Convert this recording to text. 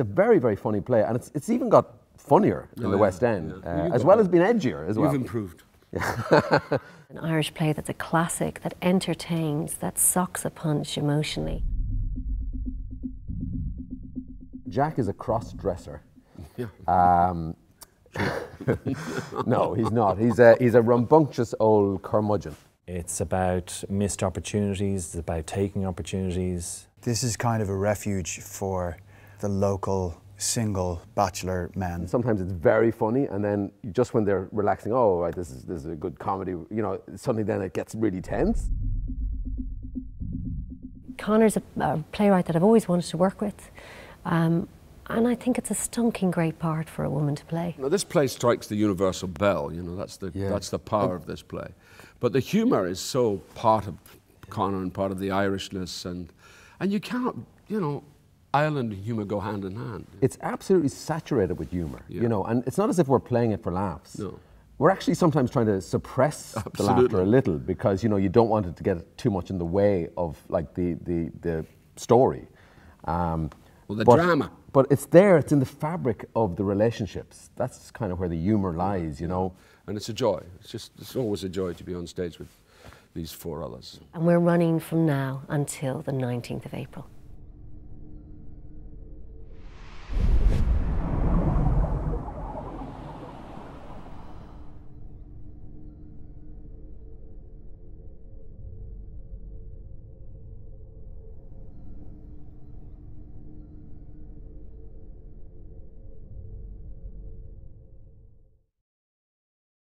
It's a very, very funny play, and it's even got funnier in the West End, as well as being edgier as well. You've improved. An Irish play that's a classic, that entertains, that socks a punch emotionally. Jack is a cross-dresser. Yeah. No, he's not. He's a rambunctious old curmudgeon. It's about missed opportunities, it's about taking opportunities. This is kind of a refuge for the local single bachelor men. Sometimes it's very funny, and then just when they're relaxing, oh, right, this is a good comedy, you know, suddenly then it gets really tense. Conor's a playwright that I've always wanted to work with. And I think it's a stunking great part for a woman to play. Now, this play strikes the universal bell, you know, that's the power of this play. But the humour is so part of Conor and part of the Irishness, and you can't, you know, Ireland and humour go hand in hand. It's absolutely saturated with humour, you know, and it's not as if we're playing it for laughs. No. We're actually sometimes trying to suppress the laughter a little because, you know, you don't want it to get too much in the way of, like, the story. Well, the drama. But it's there, it's in the fabric of the relationships. That's kind of where the humour lies, you know. And it's a joy. It's always a joy to be on stage with these four others. And we're running from now until the 19th of April.